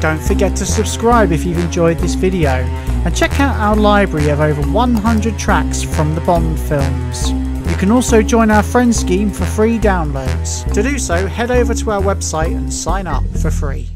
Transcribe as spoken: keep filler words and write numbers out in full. Don't forget to subscribe if you've enjoyed this video, and check out our library of over one hundred tracks from the Bond films. You can also join our Friend Scheme for free downloads. To do so, head over to our website and sign up for free.